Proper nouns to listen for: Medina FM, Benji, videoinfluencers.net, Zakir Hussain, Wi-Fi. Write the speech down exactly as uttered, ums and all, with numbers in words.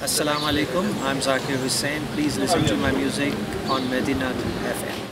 Assalamu alaikum, I'm Zakir Hussain. Please listen to my music on Medina F M.